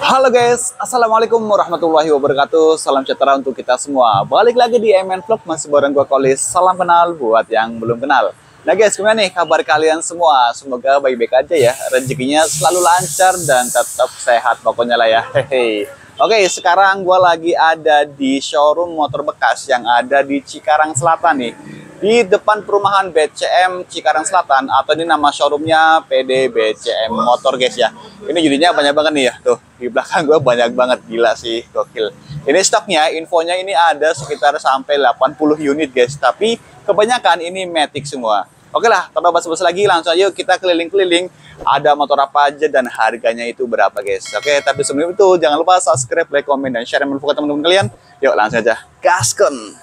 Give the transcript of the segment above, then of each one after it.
Halo guys, assalamualaikum warahmatullahi wabarakatuh. Salam sejahtera untuk kita semua. Balik lagi di MN Vlog, masih bareng gua Kolis. Salam kenal buat yang belum kenal. Nah guys, gimana nih kabar kalian semua? Semoga baik-baik aja ya, rezekinya selalu lancar dan tetap sehat pokoknya lah ya. Hehe. Oke, sekarang gua lagi ada di showroom motor bekas yang ada di Cikarang Selatan nih, di depan perumahan BCM Cikarang Selatan, atau ini nama showroomnya PD BCM Motor guys ya. Ini jadinya banyak banget nih ya, tuh di belakang gue banyak banget, gila sih, gokil. Ini stoknya, infonya ini ada sekitar sampai 80 unit guys, tapi kebanyakan ini matic semua. Oke lah, tanpa basa-basi lagi, langsung aja kita keliling-keliling, ada motor apa aja dan harganya itu berapa guys. Oke, tapi sebelum itu jangan lupa subscribe, like, komen, dan share ke teman-teman kalian. Yuk langsung aja, gaskon!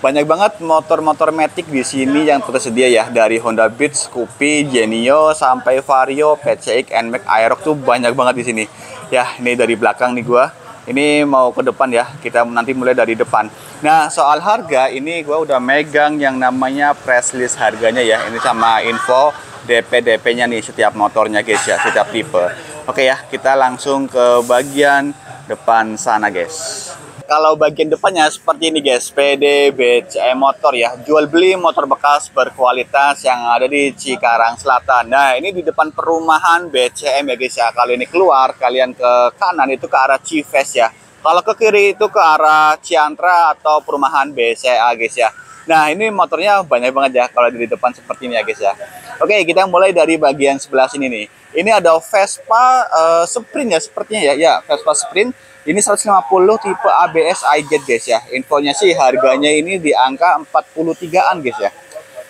Banyak banget motor-motor matic di sini yang tersedia ya, dari Honda Beat, Scoopy, Genio, sampai Vario, PCX, NMAX, Aerox tuh banyak banget di sini. Ya, ini dari belakang nih gua. Ini mau ke depan ya, kita nanti mulai dari depan. Nah, soal harga ini gua udah megang yang namanya press list harganya ya. Ini sama info DP-DP-nya nih setiap motornya guys ya, setiap tipe. Oke ya, kita langsung ke bagian depan sana guys. Kalau bagian depannya seperti ini guys, PD BCM Motor ya, jual beli motor bekas berkualitas yang ada di Cikarang Selatan. Nah ini di depan perumahan BCM ya guys ya. Kalau ini keluar, kalian ke kanan itu ke arah Cives ya. Kalau ke kiri itu ke arah Ciantra atau perumahan BCA guys ya. Nah ini motornya banyak banget ya kalau di depan seperti ini ya guys ya. Oke, kita mulai dari bagian sebelah sini nih. Ini ada Vespa Sprint ya sepertinya ya. Ya, Vespa Sprint. Ini 150 tipe ABS iJet guys ya. Infonya sih harganya ini di angka 43-an guys ya.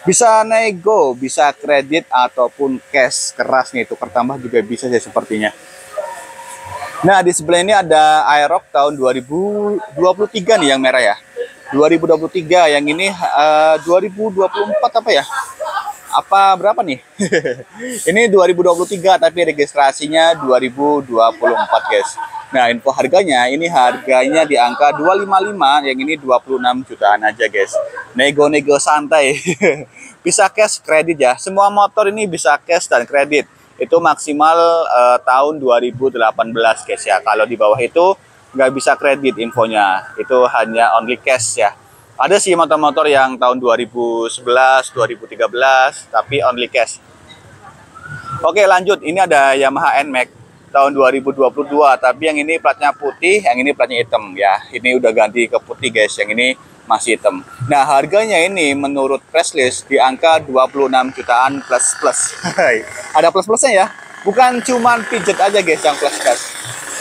Bisa nego, bisa kredit ataupun cash keras nih, tukar tambah juga bisa sih sepertinya. Nah, di sebelah ini ada Aerox tahun 2023 nih yang merah ya. 2023 yang ini 2024 apa ya? Apa berapa nih? Ini 2023 tapi registrasinya 2024 guys. Nah, info harganya ini harganya di angka 255, yang ini 26 jutaan aja guys. Nego-nego santai. Bisa cash kredit ya. Semua motor ini bisa cash dan kredit. Itu maksimal tahun 2018 guys ya. Kalau di bawah itu nggak bisa kredit infonya. Itu hanya only cash ya. Ada sih motor-motor yang tahun 2011, 2013, tapi only cash. Oke lanjut, ini ada Yamaha NMAX tahun 2022, tapi yang ini platnya putih, yang ini platnya hitam ya. Ini udah ganti ke putih guys, yang ini masih hitam. Nah harganya ini menurut press list di angka 26 jutaan plus-plus. Ada plus-plusnya ya, bukan cuman pijet aja guys yang plus-plus.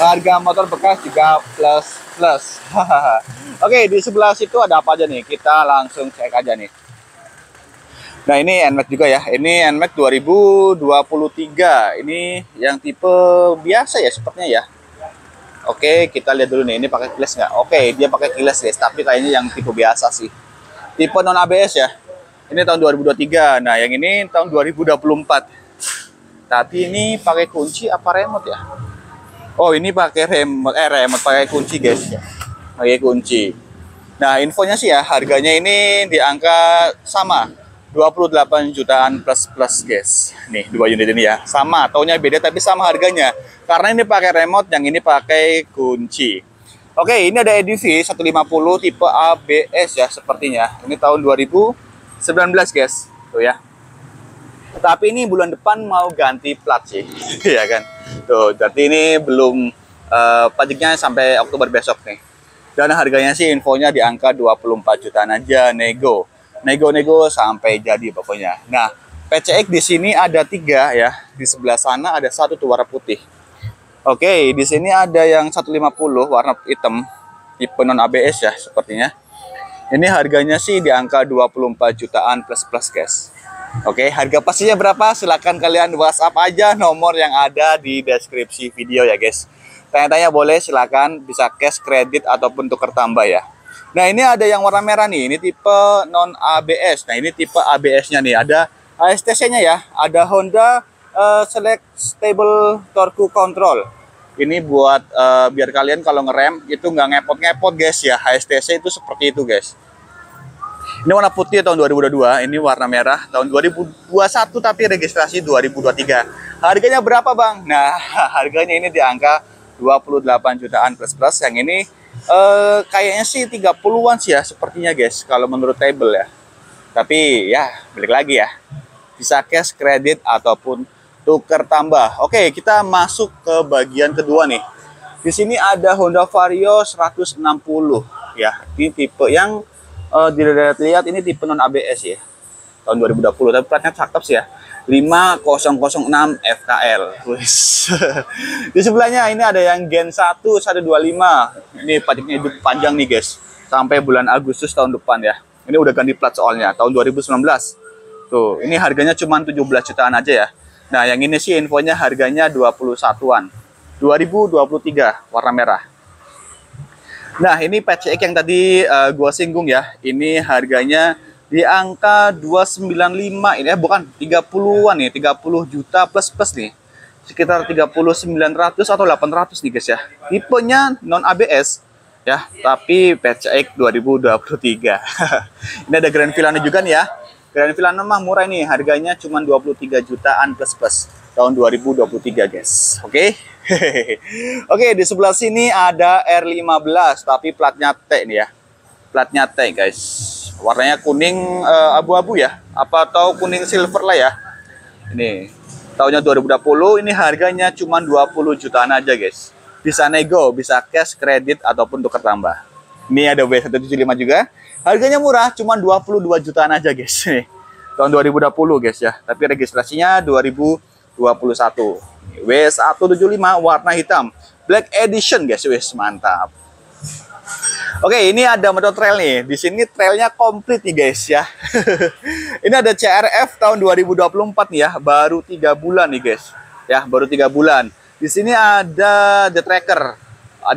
Harga motor bekas juga plus-plus. Oke, di sebelah situ ada apa aja nih? Kita langsung cek aja nih. Nah, ini NMAX juga ya. Ini NMAX 2023. Ini yang tipe biasa ya sepertinya ya. Oke, kita lihat dulu nih. Ini pakai keyless nggak? Oke, dia pakai keyless guys. Tapi kayaknya yang tipe biasa sih. Tipe non-ABS ya. Ini tahun 2023. Nah, yang ini tahun 2024. Tapi ini pakai kunci apa remote ya? Oh ini pakai remote, pakai kunci guys, pakai kunci. Nah infonya sih ya harganya ini di angka sama 28 jutaan plus-plus guys. Nih dua unit ini ya, sama, taunya beda tapi sama harganya. Karena ini pakai remote, yang ini pakai kunci. Oke ini ada EDV 150 tipe ABS ya sepertinya. Ini tahun 2019 guys, tuh ya. Tapi ini bulan depan mau ganti plat sih, ya kan? Tuh, jadi ini belum pajaknya sampai Oktober besok nih. Dan harganya sih infonya di angka 24 jutaan aja, nego. Nego-nego sampai jadi pokoknya. Nah, PCX di sini ada 3 ya. Di sebelah sana ada 1 tuh warna putih. Oke, di sini ada yang 150 warna hitam, tipe non-ABS ya sepertinya. Ini harganya sih di angka 24 jutaan plus-plus guys. Oke, harga pastinya berapa? Silahkan kalian WhatsApp aja nomor yang ada di deskripsi video ya guys. Tanya-tanya boleh, silahkan, bisa cash, kredit, ataupun tukar tambah ya. Nah, ini ada yang warna merah nih, ini tipe non-ABS. Nah, ini tipe ABS-nya nih, ada HSTC-nya ya. ada Honda Select Stable Torque Control. Ini buat biar kalian kalau ngerem itu nggak ngepot-ngepot guys ya. HSTC itu seperti itu guys. Ini warna putih tahun 2022, ini warna merah tahun 2021 tapi registrasi 2023. Harganya berapa, Bang? Nah, harganya ini di angka 28 jutaan plus-plus. Yang ini kayaknya sih 30-an sih ya sepertinya, guys, kalau menurut table ya. Tapi ya balik lagi ya, bisa cash, kredit, ataupun tuker tambah. Oke, kita masuk ke bagian kedua nih. Di sini ada Honda Vario 160 ya. Ini tipe yang dilihat-lihat ini tipe non ABS ya. Tahun 2020, tapi platnya cakep sih ya. 5006 FKL. Di sebelahnya ini ada yang Gen 1 125. Ini pajaknya hidup panjang nih, guys. Sampai bulan Agustus tahun depan ya. Ini udah ganti plat soalnya tahun 2019. Tuh, ini harganya cuma 17 jutaan aja ya. Nah, yang ini sih infonya harganya 21-an. 2023 warna merah. Nah, ini PCX yang tadi gua singgung ya. Ini harganya di angka 295 ini ya, bukan 30-an nih, 30 juta plus-plus nih. Sekitar 3900 atau 800 nih, guys ya. Tipenya non ABS ya, tapi PCX 2023. Ini ada Grand Filano juga nih ya. Grand Filano mah murah nih, harganya cuma 23 jutaan plus-plus tahun 2023, guys. Oke. Okay? Oke, di sebelah sini ada R15 tapi platnya T nih ya. Platnya T, guys. Warnanya kuning abu-abu ya, apa atau kuning silver lah ya. Ini tahunnya 2020, ini harganya cuma 20 jutaan aja, guys. Bisa nego, bisa cash, kredit, ataupun tuker tambah. Ini ada W175 juga, harganya murah, cuma 22 jutaan aja, guys. Nih, tahun 2020, guys ya, tapi registrasinya 2021. W175 warna hitam, black edition, guys. Wes, mantap. Oke, ini ada motor trail nih. Di sini trailnya komplit nih, guys ya. Ini ada CRF tahun 2024 nih ya, baru 3 bulan nih, guys. Ya, baru 3 bulan. Di sini ada The Tracker.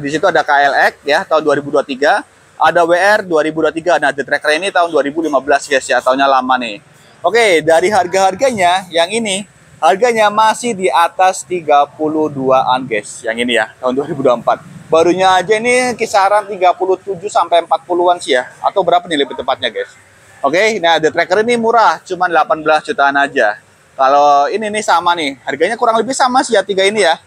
Di situ ada KLX ya, tahun 2023, ada WR 2023. Nah, The Tracker ini tahun 2015, guys ya, tahunnya lama nih. Oke, dari harga-harganya yang ini harganya masih di atas 32-an, guys. Yang ini ya, tahun 2024. Barunya aja ini kisaran 37 sampai 40-an sih ya, atau berapa nih lebih tepatnya, guys. Oke, nah The Tracker ini murah, cuma 18 jutaan aja. Kalau ini nih sama nih, harganya kurang lebih sama sih ya, tiga ini ya.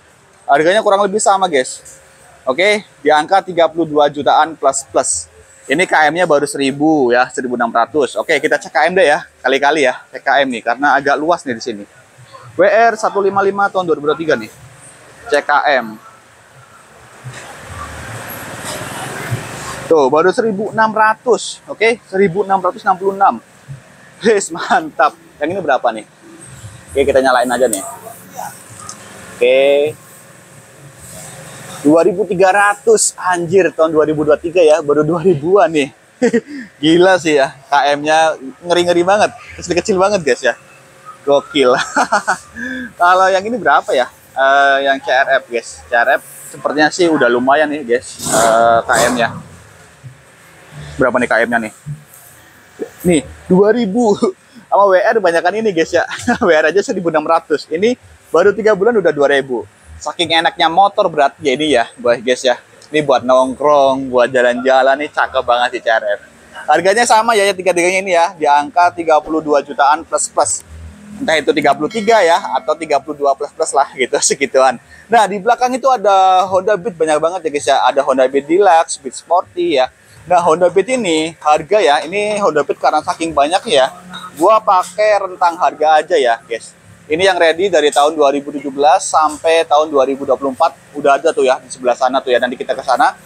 Harganya kurang lebih sama, guys. Oke, di angka 32 jutaan plus-plus. Ini KM-nya baru 1000 ya, 1600. Oke, kita cek KM deh ya, kali-kali ya, cek KM nih karena agak luas nih di sini. WR 155 tahun 2023 nih. CKM. Tuh, baru 1600. Oke, 1666. Yes, mantap. Yang ini berapa nih? Oke, kita nyalain aja nih. Oke. 2300, anjir, tahun 2023 ya, baru 2000-an nih. Gila sih ya, KM-nya ngeri-ngeri banget. Kecil-kecil banget, guys ya. Gokil. Kalau yang ini berapa ya? Yang CRF, guys. CRF sepertinya sih udah lumayan nih, guys. KM-nya. Berapa nih KM-nya nih? Nih, 2000. Sama WR banyakan ini, guys ya. WR aja 1600. Ini baru 3 bulan udah 2000. Saking enaknya motor berat ya ini ya, guys ya. Ini buat nongkrong, buat jalan-jalan nih cakep banget sih CRF. Harganya sama ya, tiga-tiganya ini ya, di angka 32 jutaan plus-plus. Entah itu 33 ya atau 32 plus-plus lah gitu, segituan. Nah, di belakang itu ada Honda Beat banyak banget ya, guys ya. Ada Honda Beat Deluxe, Beat Sporty ya. Nah, Honda Beat ini harga ya, ini Honda Beat karena saking banyak ya, gua pakai rentang harga aja ya, guys. Ini yang ready dari tahun 2017 sampai tahun 2024 udah ada tuh ya di sebelah sana tuh ya, nanti kita ke sana.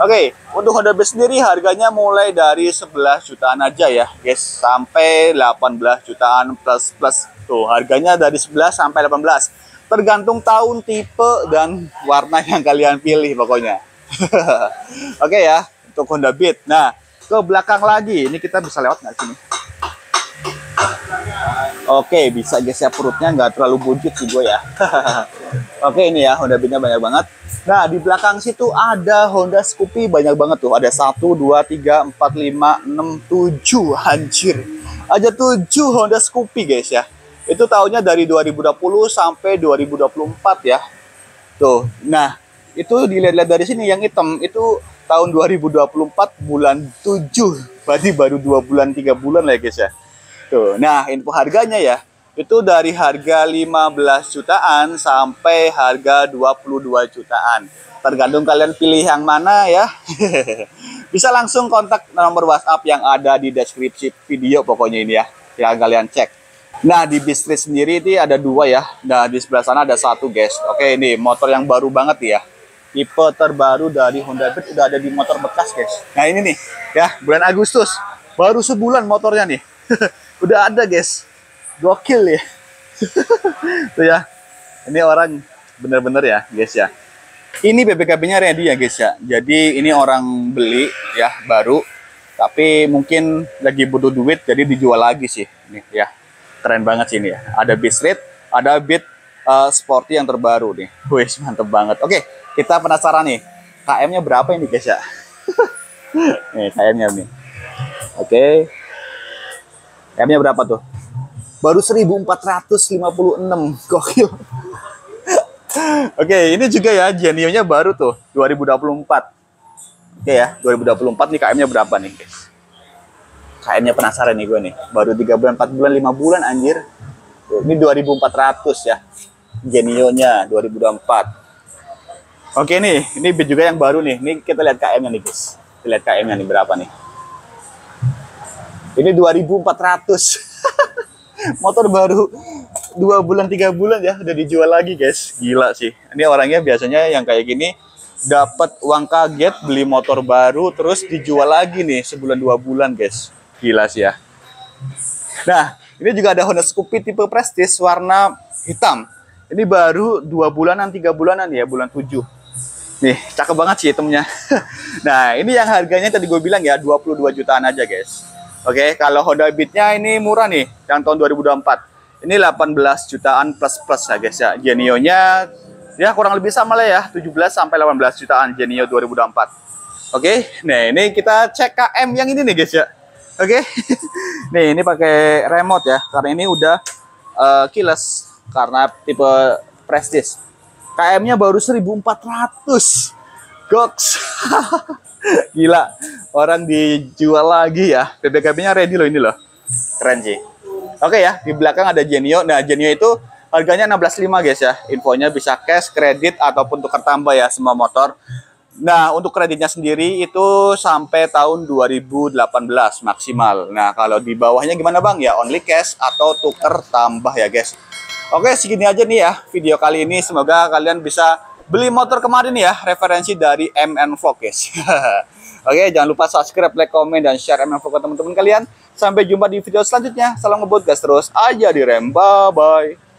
Oke, untuk Honda Beat sendiri harganya mulai dari 11 jutaan aja ya, guys, sampai 18 jutaan plus plus. Tuh, harganya dari 11 sampai 18. Tergantung tahun, tipe, dan warna yang kalian pilih pokoknya. Oke ya. Untuk Honda Beat. Nah, ke belakang lagi. Ini kita bisa lewat nggak sini? Oke, bisa, guys ya, perutnya nggak terlalu buncit sih gue ya. Oke, ini ya Honda Beatnya banyak banget. Nah, di belakang situ ada Honda Scoopy banyak banget tuh. Ada 1, 2, 3, 4, 5, 6, 7. Anjir. Ada 7 Honda Scoopy, guys ya. Itu tahunnya dari 2020 sampai 2024 ya. Tuh, nah. Itu dilihat-lihat dari sini, yang hitam itu tahun 2024 bulan 7. Berarti baru 2 bulan 3 bulan lah ya guys ya. Tuh. Nah, info harganya ya. Itu dari harga 15 jutaan sampai harga 22 jutaan. Tergantung kalian pilih yang mana ya. Bisa langsung kontak nomor WhatsApp yang ada di deskripsi video pokoknya ini ya. Yang kalian cek. Nah, di Bistri sendiri ini ada 2 ya. Nah, di sebelah sana ada 1 guys. Oke, ini motor yang baru banget ya. Tipe terbaru dari Honda Beat udah ada di motor bekas guys. Nah ini nih ya, bulan Agustus baru sebulan motornya nih. Udah ada guys, gokil ya. Tuh ya, ini orang bener-bener ya guys ya. Ini BBKB nya ready ya guys ya. Jadi ini orang beli ya baru, tapi mungkin lagi butuh duit jadi dijual lagi sih. Nih ya, keren banget sih ini ya. Ada Beat Rate, ada Beat Sporty yang terbaru nih. Wih, mantep banget. Oke, kita penasaran nih, KM-nya berapa ini guys ya? Nih KM-nya nih. Oke, KM-nya berapa tuh? Baru 1456, gokil. Oke, ini juga ya, Genio-nya baru tuh, 2024. Oke ya, 2024 nih KM-nya berapa nih guys? KM-nya penasaran nih gue nih, baru 3 bulan, 4 bulan, 5 bulan anjir. Tuh, ini 2400 ya, Genio-nya 2024. Oke nih, ini Beat juga yang baru nih. Ini kita lihat KM-nya nih guys. Kita lihat KM-nya nih berapa nih. Ini 2400. Motor baru 2 bulan 3 bulan ya udah dijual lagi guys. Gila sih. Ini orangnya biasanya yang kayak gini dapat uang kaget beli motor baru terus dijual lagi nih sebulan 2 bulan guys. Gila sih ya. Nah, ini juga ada Honda Scoopy tipe Prestige warna hitam. Ini baru 2 bulanan 3 bulanan ya, bulan 7. Nih, cakep banget sih itemnya. Nah, ini yang harganya tadi gue bilang ya, 22 jutaan aja guys. Oke, kalau Honda Beat-nya ini murah nih, yang tahun 2024. Ini 18 jutaan plus-plus ya guys ya. Genio-nya, ya kurang lebih sama lah ya, 17–18 jutaan Genio 2024. Oke, nah ini kita cek KM yang ini nih guys ya. Oke, nih ini pakai remote ya, karena ini udah keyless, karena tipe Prestige. KM-nya baru 1400. Goks. Gila, orang dijual lagi ya. BBKB-nya ready loh ini loh. Keren sih. Oke ya, di belakang ada Genio. Nah, Genio itu harganya 16.5 guys ya. Infonya bisa cash, kredit ataupun tukar tambah ya semua motor. Nah, untuk kreditnya sendiri itu sampai tahun 2018 maksimal. Nah, kalau di bawahnya gimana Bang? Ya only cash atau tukar tambah ya guys. Oke, segini aja nih ya video kali ini. Semoga kalian bisa beli motor kemarin ya, referensi dari MN Focus. Oke, jangan lupa subscribe, like, komen, dan share MN Focus teman-teman kalian. Sampai jumpa di video selanjutnya. Salam ngebut gas terus aja di rem. Bye-bye.